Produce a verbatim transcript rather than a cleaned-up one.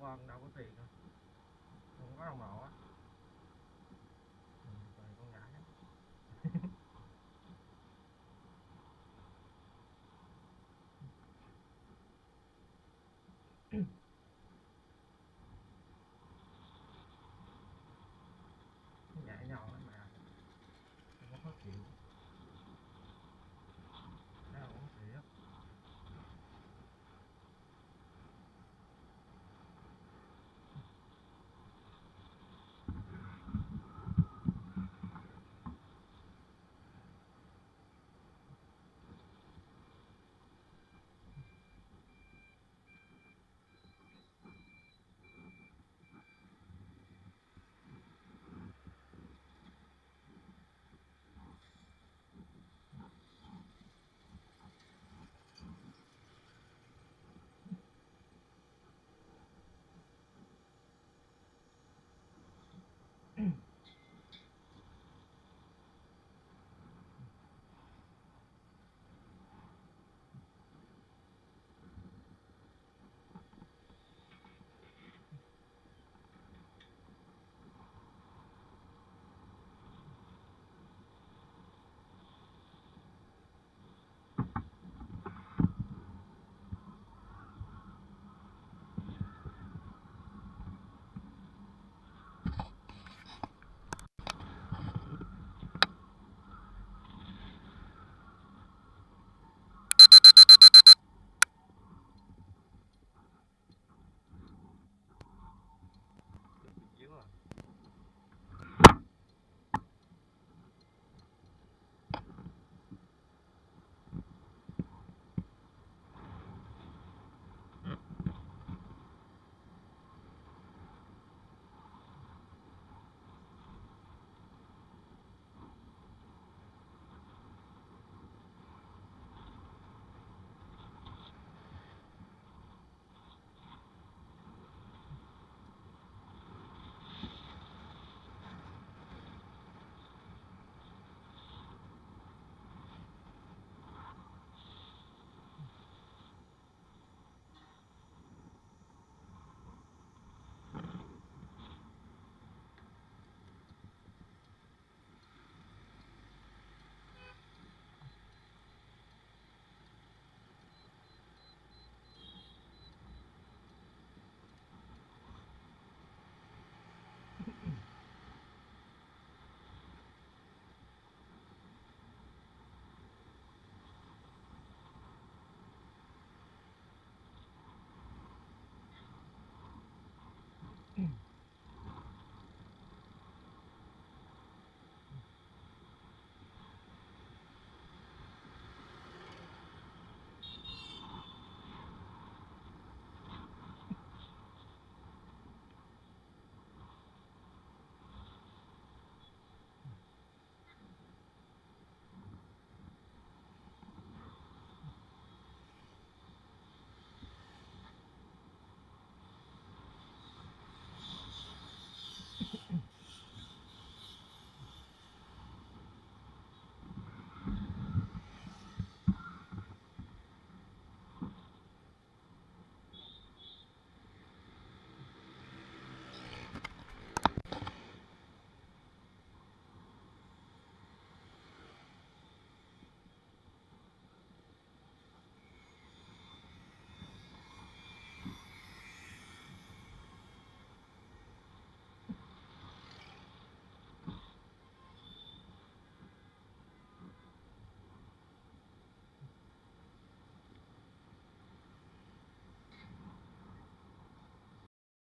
con đâu có tiền đâu, không có đồng bộ á.